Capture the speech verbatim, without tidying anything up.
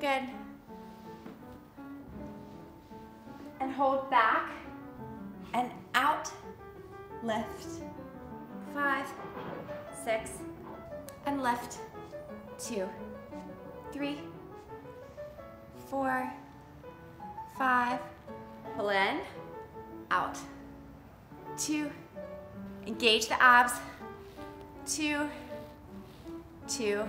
Good. And hold back and out, lift. Five, six, and lift. Two, three, four, five, pull in, out. Two, engage the abs. Two, two,